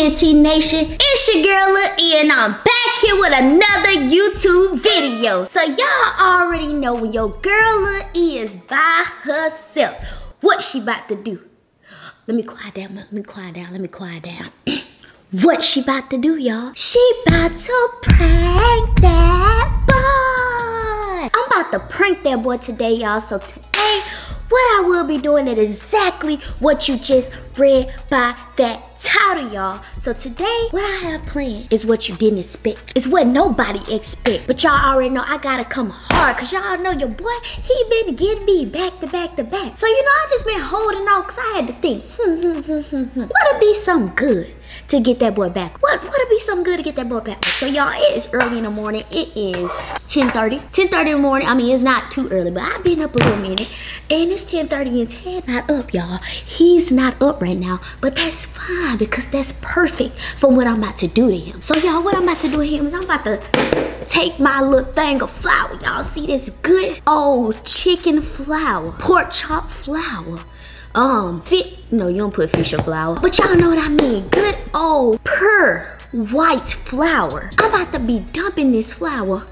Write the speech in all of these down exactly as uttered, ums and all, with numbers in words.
E and T Nation, it's your girl Lil E and I'm back here with another YouTube video. So y'all already know when your girl Lil E is by herself, what she about to do. Let me quiet down, let me quiet down, let me quiet down. What she about to do, y'all? She about to prank that boy. I'm about to prank that boy today, y'all, so today, what I will be doing is exactly what you just read by that title, y'all. So today, what I have planned is what you didn't expect. It's what nobody expect. But y'all already know I gotta come hard, because y'all know your boy, he been getting me back to back to back. So, you know, I just been holding on because I had to think, hmm, hmm, hmm, hmm, hmm. What'd be something good to get that boy back? What, what'd be something good to get that boy back? So, y'all, it is early in the morning. It is ten thirty. ten thirty in the morning. I mean, it's not too early, but I've been up a little minute. And it's It's ten thirty and Ted not up, y'all. He's not up right now, but that's fine because that's perfect for what I'm about to do to him. So y'all, what I'm about to do to him is I'm about to take my little thing of flour, y'all. See this good old chicken flour, pork chop flour. Um, fit, no, you don't put fish in flour, but y'all know what I mean. Good old pure white flour. I'm about to be dumping this flour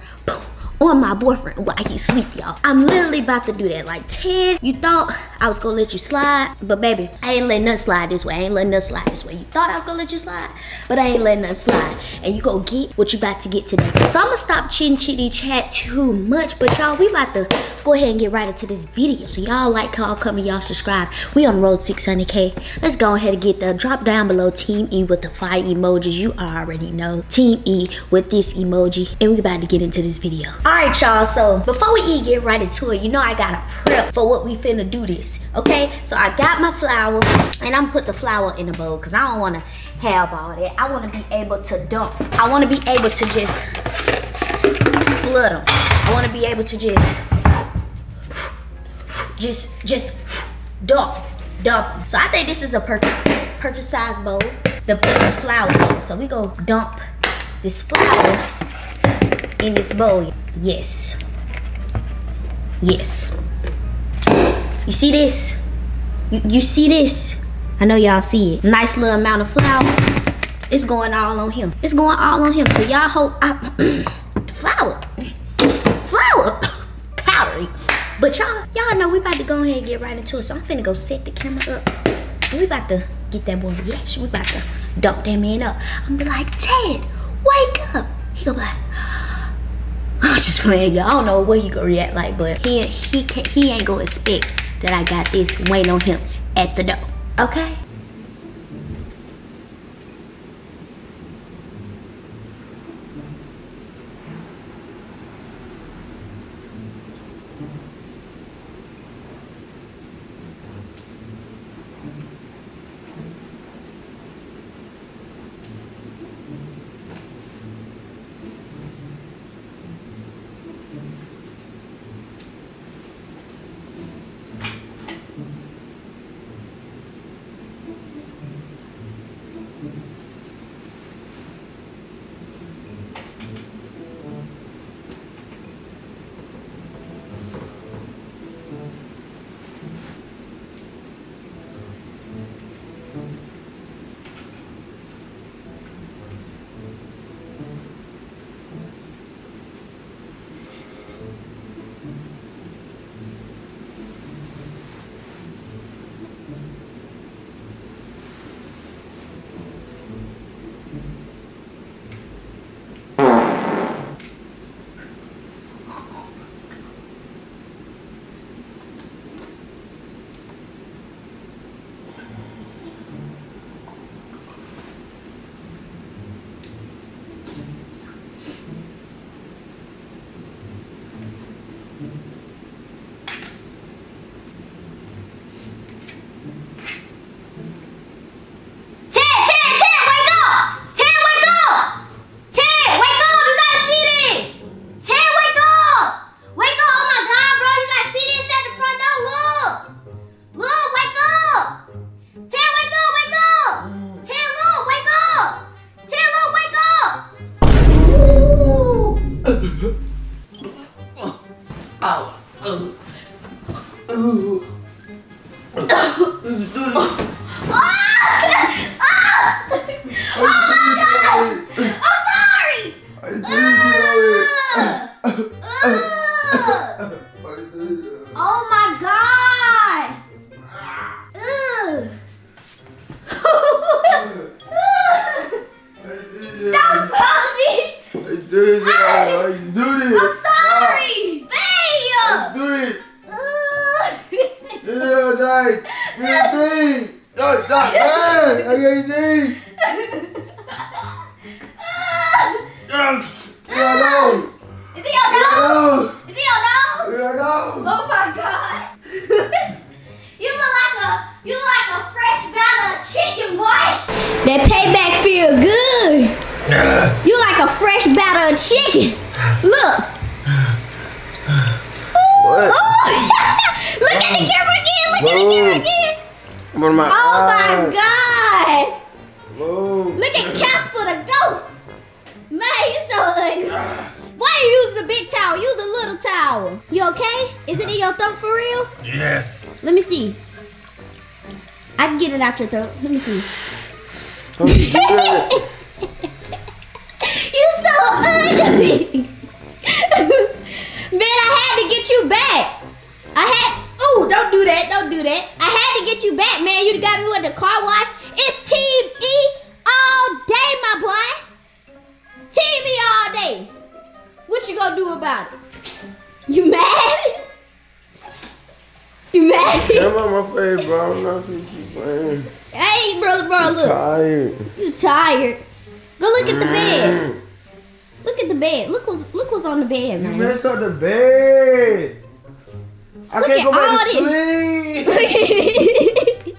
on my boyfriend while he sleep, y'all. I'm literally about to do that. Like, Ted, you thought I was gonna let you slide, but baby, I ain't letting nothing slide this way. I ain't letting nothing slide this way. You thought I was gonna let you slide, but I ain't letting nothing slide. And you gonna get what you about to get today. So I'm gonna stop chitty chitty chat too much, but y'all, we about to go ahead and get right into this video. So y'all like, call, comment, y'all subscribe. We on the road to six hundred K. Let's go ahead and get the drop down below Team E with the fire emojis. You already know. Team E with this emoji. And we about to get into this video. Alright y'all, so before we even get right into it, you know I gotta prep for what we finna do this, okay? So I got my flour, and I'm put the flour in the bowl, because I don't want to have all that. I want to be able to dump. I want to be able to just flood them. I want to be able to just, just, just dump, dump. So I think this is a perfect, perfect size bowl to put this flour in. So we go dump this flour in this bowl. Yes. Yes. You see this? You, you see this? I know y'all see it. Nice little amount of flour. It's going all on him. It's going all on him. So y'all hope I flour. Flour powdery. But y'all, y'all know we about to go ahead and get right into it. So I'm finna go set the camera up. And we about to get that boy reaction. We about to dump that man up. I'm gonna be like, Ted, wake up. He gonna be like, I'm just playing, y'all. I don't know what he gonna react like, but he he can't, he ain't gonna expect that I got this waiting on him at the door. Okay. do this. I can do this. I'm sorry. Ah. Babe. I can do this. Little night. Little thing. No, it's not bad. I can't see. Yes. Is it your nose? Is it your nose? Your nose. Oh my God! You look like a you look like a fresh batch of chicken, boy. That payback feel good. You like a fresh batch of chicken. Look. What? Look at the camera again. Look at the camera again. What am I? Oh my God! Whoa. Look at Casper the ghost. Man, you so ugly. Why you use the big towel? Use the little towel. You okay? Is it in your throat for real? Yes. Let me see. I can get it out your throat. Let me see. Oh, you so ugly. Man, I had to get you back. I had... Ooh, don't do that. Don't do that. I had to get you back, man. You got me with the car wash. It's T V all day, my boy. T V all day. What you gonna do about it? You mad? You mad? I'm on my face, bro. I'm not gonna keep playing. Hey, brother, bro, look. You tired. You tired. Go look at the bed. Look at the bed. Look what's, look what's on the bed, man. You messed up the bed. I look can't go back to this. Sleep.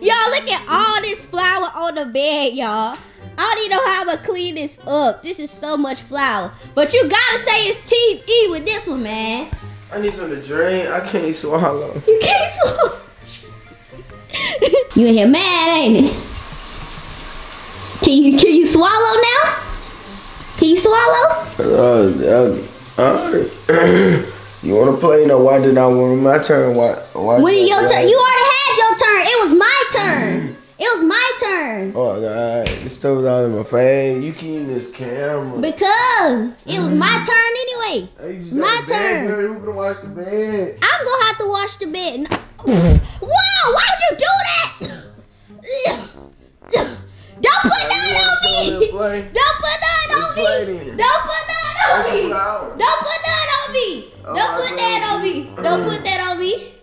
Y'all, look at all this flour on the bed, y'all. I don't even know how I'm gonna clean this up. This is so much flour. But you gotta say it's T V with this one, man. I need something to drink. I can't swallow. You can't swallow. You in here mad, ain't it? Can you can you swallow now? Can you swallow? Uh, uh, you wanna play? No, why did I want my turn? Why? why when did your turn? You already had your turn. It was my turn. Mm. It was my turn. Oh God, this stuff out in my face. You keep this camera. Because it was my turn anyway. Hey, you my turn. Who's gonna wash the bed? I'm gonna have to wash the bed. No. Whoa, why would you do that? Don't put none on me. Don't put none on me. Don't put none on me. Don't put none on me. Don't put that on me. Don't put that on me.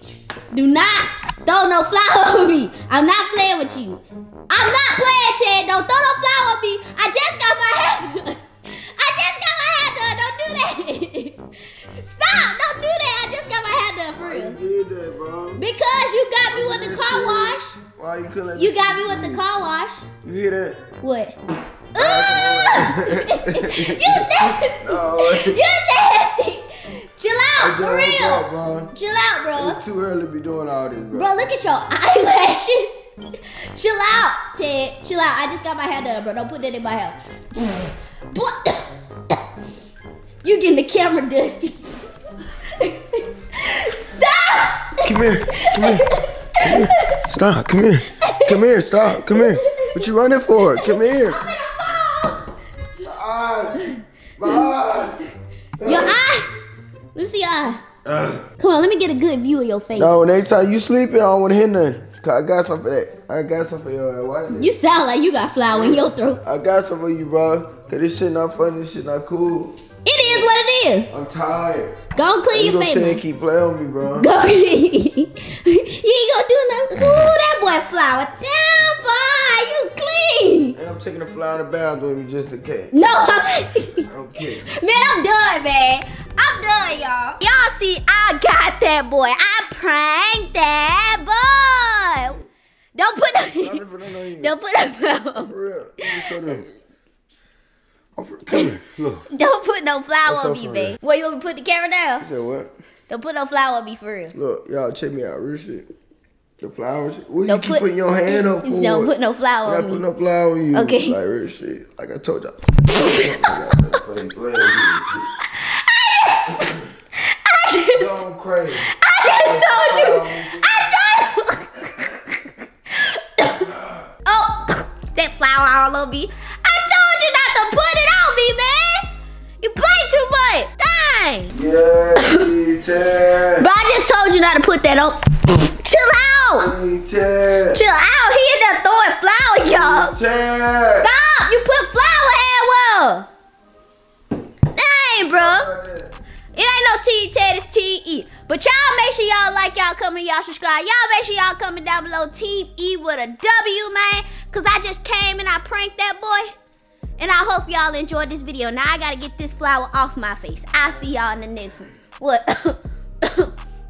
Do not. Throw no flour on me. I'm not playing with you. I'm not playing, Ted. Don't throw no flour on me. I just got my hair done. I just got my hair done. Don't do that. Stop. Don't do that. I just got my hair done, for real. Why you did that, bro? Because you got me with the car wash. Why you couldn't let me see you? You got me with the car wash. You hear that? What? Ooh! You nasty. No. You nasty. Chill out, for real. Out, bro. Chill out, bro. It's too early to be doing all this, bro. Bro, look at your eyelashes. Chill out, Ted. Chill out. I just got my hair done, bro. Don't put that in my hair. You getting the camera dusty. Stop! Come here. Come here. Come here. Stop. Come here. Come here. Stop. Come here. What you running for? Come here. I'm gonna fall. My eye. My eye. Your eye. Let me see your eye. Uh, Come on, let me get a good view of your face. No, next time you sleeping, I don't want to hear nothing. Cause I got something for that. I got something for your ass. You sound like you got flour in your throat. I got something for you, bro. Cause this shit not funny, this shit not cool. It is what it is. I'm tired. Go and clean your face. You gonna sit and keep playing with me, bro. Go. You ain't gonna do nothing. Ooh, that boy flour. Damn, boy, you clean. And I'm taking the flour in the bathroom with me just in case. No. I don't care. Man, I'm done, man. I'm done, y'all. Y'all see, I got that boy. I pranked that boy. Don't put that. Don't put that flour. For real. Show them. Come here. Look. Don't put no flour on me, babe. What, you want me to put the camera down? You said what? Don't put no flour on me, for real. Look, y'all, check me out. Real shit. The flour shit. What you keep putting your hand up for? Don't put no flour on me. I put no flour on you. Okay. Like, real shit. Like I told y'all. Don't crazy. I just told you. I told you. Oh, that flour all over me. I told you not to put it on me, man. You play too much. Dang. Yeah, but I just told you not to put that on. Chill out. Yeah. Chill out. He in there throwing flour, y'all. Yeah. Stop. You put flour everywhere. T, Ted is T E. But y'all make sure y'all like, y'all comment, y'all subscribe. Y'all make sure y'all comment down below Team E with a W, man. Because I just came and I pranked that boy. And I hope y'all enjoyed this video. Now I got to get this flower off my face. I'll see y'all in the next one. What?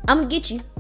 I'm going to get you.